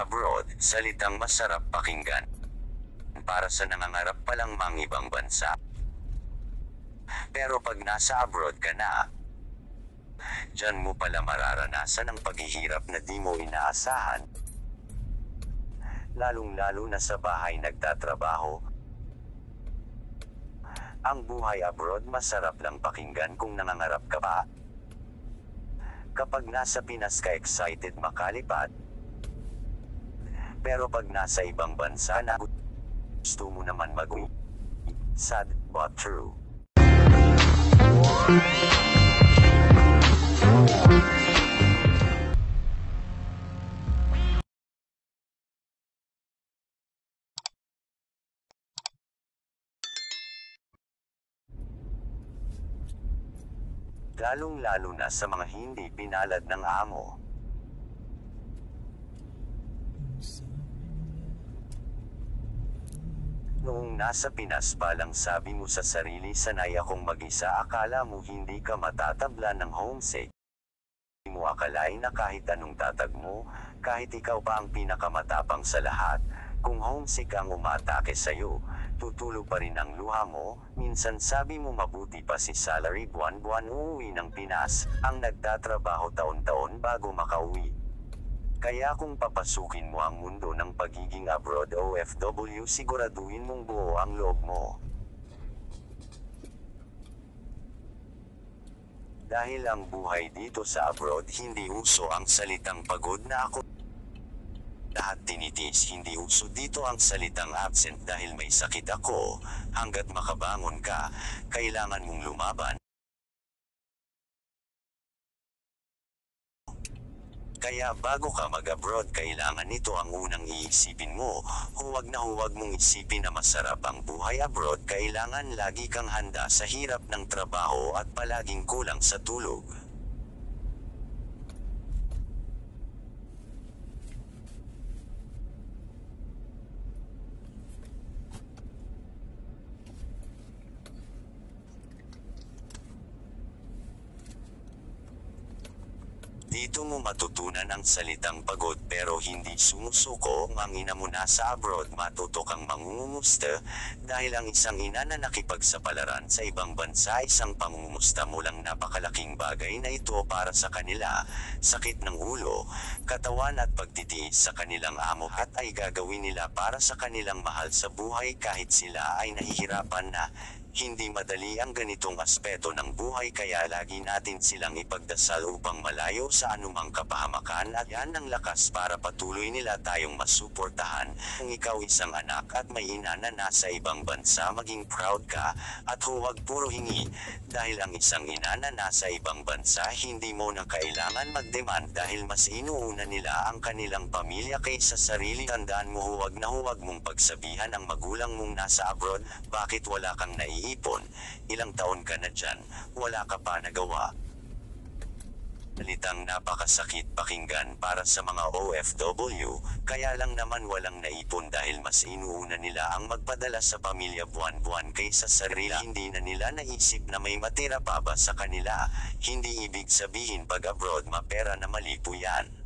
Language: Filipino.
abroad, salitang masarap pakinggan para sa nangangarap palang mangibang bansa. Pero pag nasa abroad ka na, diyan mo pala mararanasan ang paghihirap na di mo inaasahan. Lalong-lalo na sa bahay nagtatrabaho. Ang buhay abroad masarap lang pakinggan kung nangangarap ka pa. Kapag nasa Pinas ka, excited makalipat. Pero pag nasa ibang bansa na, gusto mo naman mag-uwi. Sad but true. Lalong-lalo na sa mga hindi pinalad ng amo. Noong nasa Pinas pa lang sabi mo sa sarili, sanay akong mag-isa, akala mo hindi ka matatabla ng homesick. Hindi mo akalain na kahit anong tatag mo, kahit ikaw pa ang pinakamatapang sa lahat, kung homesick ang umatake sa'yo, tutulog pa rin ang luha mo. Minsan sabi mo mabuti pa si salary buwan-buwan uuwi ng Pinas, ang nagtatrabaho taon-taon bago makauwi. Kaya kung papasukin mo ang mundo ng pagiging abroad OFW, siguraduhin mong buo ang loob mo. Dahil ang buhay dito sa abroad, hindi uso ang salitang pagod na ako lahat tinitiis, hindi uso dito ang salitang absent dahil may sakit ako. Hanggat makabangon ka, kailangan mong lumaban. Kaya bago ka mag-abroad, kailangan nito ang unang iisipin mo. Huwag na huwag mong isipin na masarap ang buhay abroad. Kailangan lagi kang handa sa hirap ng trabaho at palaging kulang sa tulog. Dito mo matutunan ang salitang pagod pero hindi sumusuko. Ang ina mo nasa abroad, matuto kang mangungumusta dahil ang isang ina na nakipagsapalaran sa ibang bansa, isang pangungumusta mo lang, napakalaking bagay na ito para sa kanila. Sakit ng ulo, katawan at pagtitiis sa kanilang amo at ay gagawin nila para sa kanilang mahal sa buhay kahit sila ay nahihirapan na. Hindi madali ang ganitong aspeto ng buhay, kaya lagi natin silang ipagdasal upang malayo sa anumang kapahamakan at yan ang lakas para patuloy nila tayong masuportahan. Kung ikaw isang anak at may ina na nasa ibang bansa, maging proud ka at huwag puro hingi dahil ang isang ina na nasa ibang bansa hindi mo na kailangan mag-demand dahil mas inuuna nila ang kanilang pamilya kaysa sarili. Tandaan mo, huwag na huwag mong pagsabihan ang magulang mong nasa abroad, bakit wala kang naiintindihan? Ipon, ilang taon ka na dyan, wala ka pa nagawa. Salitang napakasakit pakinggan para sa mga OFW, kaya lang naman walang naipon dahil mas inuuna nila ang magpadala sa pamilya buwan-buwan kaysa sarili. Hindi na nila naisip na may matira pa ba sa kanila. Hindi ibig sabihin pag abroad mapera na malipo yan.